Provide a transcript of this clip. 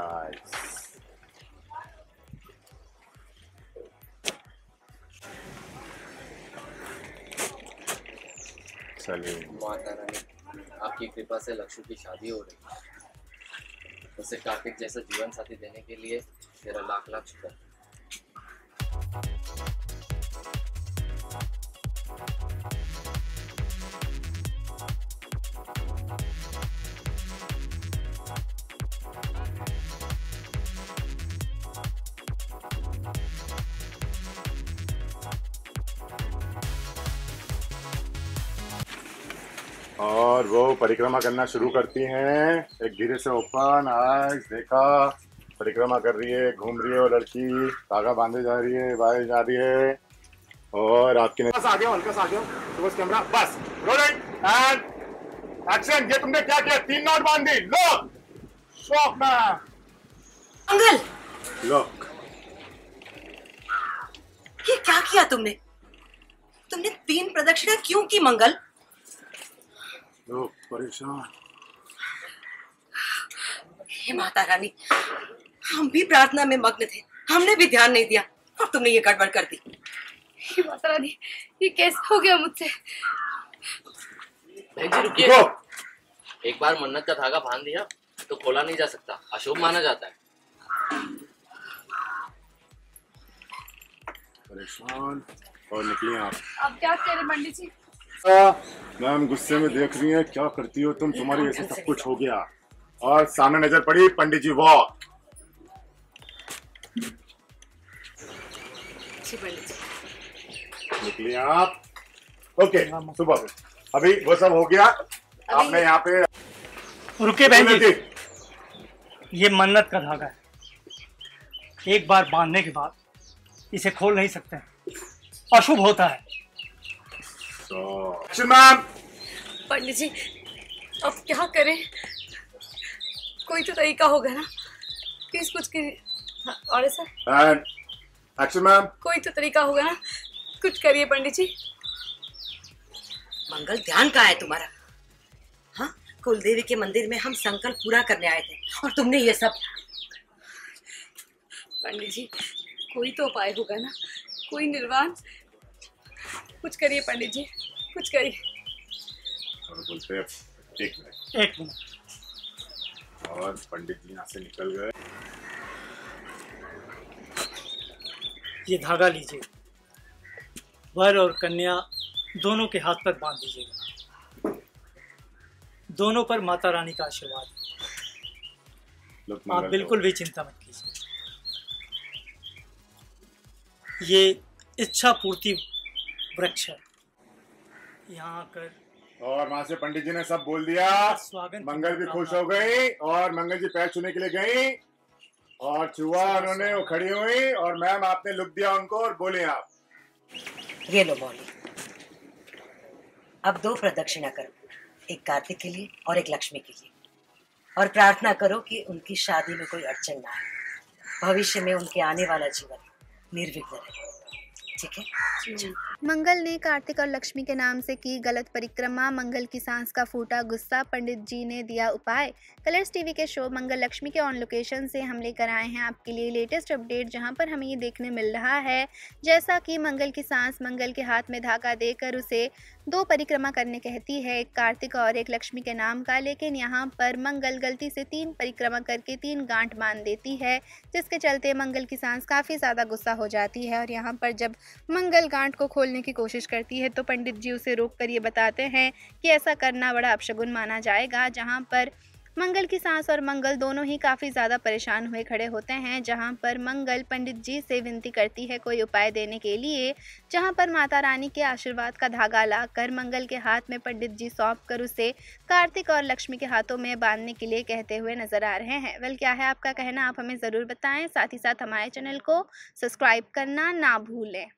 Nice. चलिए माता रानी आपकी कृपा से लक्ष्मी की शादी हो रही है, उसे कार्तिक जैसा जीवन साथी देने के लिए तेरा लाख लाख शुक्र। और वो परिक्रमा करना शुरू करती हैं, एक धीरे से ओपन आइज, देखा परिक्रमा कर रही है, घूम रही है वो लड़की, धागा बांधे जा रही है, बाहर जा रही है। और आपके ने... बस कैमरा बस रोल एंड एक्शन। ये तुमने क्या किया? 3 नॉट बांध दी। लो शॉक में अंकल, लो ये क्या किया तुमने? तुमने 3 प्रदक्षिणा क्यों की मंगल? परेशान हे माता रानी, हम भी प्रार्थना में मग्न थे, हमने भी ध्यान नहीं दिया और तुमने ये गड़बड़ कर दी। हे माता रानी ये कैसा हो गया मुझसे? बहन जी रुकिए, एक बार मन्नत का धागा बांध दिया तो खोला नहीं जा सकता, अशुभ माना जाता है। परेशान और निकली आप। अब क्या करें पंडित जी? मैम गुस्से में देख रही है, क्या करती हो तुम? तुम्हारी वजह से सब कुछ हो गया। और सामने नजर पड़ी पंडित जी, वॉक। निकलिए आप। ओके सुबह अभी वो सब हो गया, आपने यहाँ पे रुके। बहन जी ये मन्नत का धागा है, एक बार बांधने के बाद इसे खोल नहीं सकते, अशुभ होता है। पंडित जी अब क्या करें? कोई तो तरीका होगा ना, प्लीज कुछ कीजिए। और सर एक्शन मैम, कोई तो तरीका होगा ना, कुछ करिए पंडित जी। मंगल ध्यान कहाँ है तुम्हारा? हाँ कुलदेवी के मंदिर में हम संकल्प पूरा करने आए थे और तुमने ये सब। पंडित जी कोई तो उपाय होगा ना, कोई निर्वाण, कुछ करिए पंडित जी, कुछ करिए। एक मिनट। और पंडित जी यहाँ से निकल गए। ये धागा लीजिए, वर और कन्या दोनों के हाथ पर बांध दीजिएगा, दोनों पर माता रानी का आशीर्वाद। आप बिल्कुल भी चिंता मत कीजिए, ये इच्छा पूर्ति वृक्ष है। यहाँ आकर और वहां से पंडित जी ने सब बोल दिया, मंगल भी खुश हो गई और मंगल जी पैर छूने के लिए गई और छुआ, उन्होंने वो खड़ी हुई और मैम आपने लुक दिया उनको और बोले आप ये लो मौली, अब 2 प्रदक्षिणा करो, एक कार्तिक के लिए और एक लक्ष्मी के लिए, और प्रार्थना करो कि उनकी शादी में कोई अड़चन ना आए, भविष्य में उनके आने वाला जीवन निर्विघ्न रहे, ठीक है? मंगल ने कार्तिक और लक्ष्मी के नाम से की गलत परिक्रमा, मंगल की सांस का फूटा गुस्सा, पंडित जी ने दिया उपाय। कलर्स टीवी के शो मंगल लक्ष्मी के ऑन लोकेशन से हम लेकर आए हैं आपके लिए लेटेस्ट अपडेट, जहां पर हमें ये देखने मिल रहा है जैसा कि मंगल की सांस मंगल के हाथ में धागा देकर उसे 2 परिक्रमा करने कहती है, एक कार्तिक और एक लक्ष्मी के नाम का। लेकिन यहाँ पर मंगल गलती से 3 परिक्रमा करके 3 गांठ बांध देती है, जिसके चलते मंगल की सांस काफ़ी ज़्यादा गुस्सा हो जाती है और यहाँ पर जब मंगल गांठ को खोलने की कोशिश करती है तो पंडित जी उसे रोककर ये बताते हैं कि ऐसा करना बड़ा अपशगुन माना जाएगा। जहां पर मंगल की सांस और मंगल दोनों ही काफ़ी ज़्यादा परेशान हुए खड़े होते हैं, जहां पर मंगल पंडित जी से विनती करती है कोई उपाय देने के लिए, जहां पर माता रानी के आशीर्वाद का धागा लाकर मंगल के हाथ में पंडित जी सौंप कर उसे कार्तिक और लक्ष्मी के हाथों में बांधने के लिए कहते हुए नजर आ रहे हैं। वेल क्या है आपका कहना, आप हमें ज़रूर बताएं, साथ ही साथ हमारे चैनल को सब्सक्राइब करना ना भूलें।